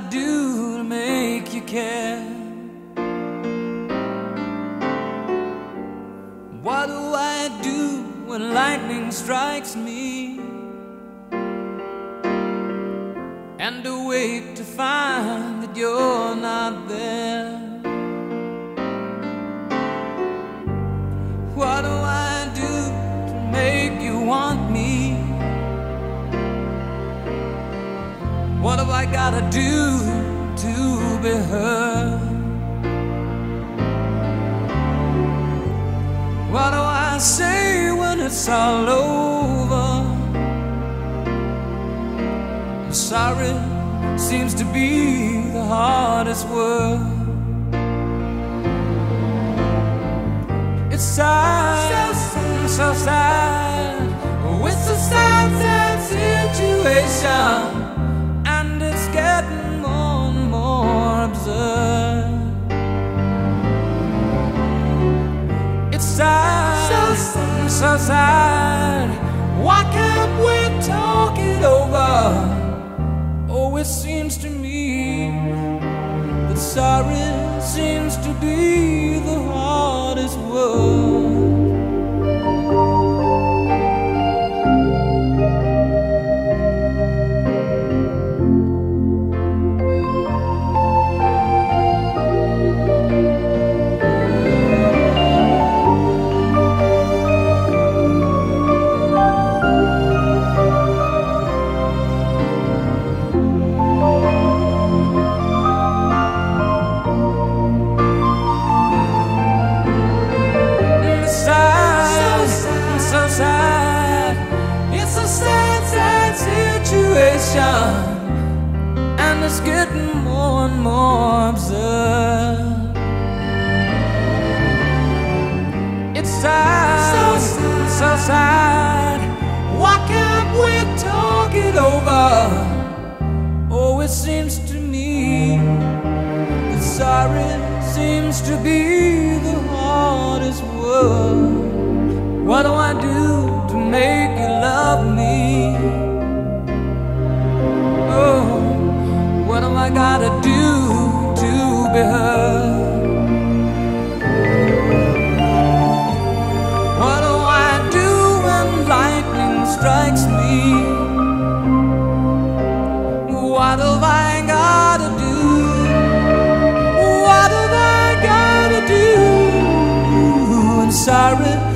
I do to make you care? What do I do when lightning strikes me? And awake to find that you're not there. What do I do to make you want me? What have I gotta do to be heard? What do I say when it's all over? Sorry seems to be the hardest word. It's sad, so sad. It's a sad, sad situation, and it's getting more and more absurd. It's sad, so sad. Why can't we talk it over? Oh, it seems to me that sorry seems to be the hardest word. And it's getting more and more absurd. It's sad, so sad. Why can't we talk it over? Oh, it seems to me that sorry seems to be the hardest word. What do I do to make you love me? What am I gotta do to be heard? What do I do when lightning strikes me? What have I gotta do? What have I gotta do? And sorry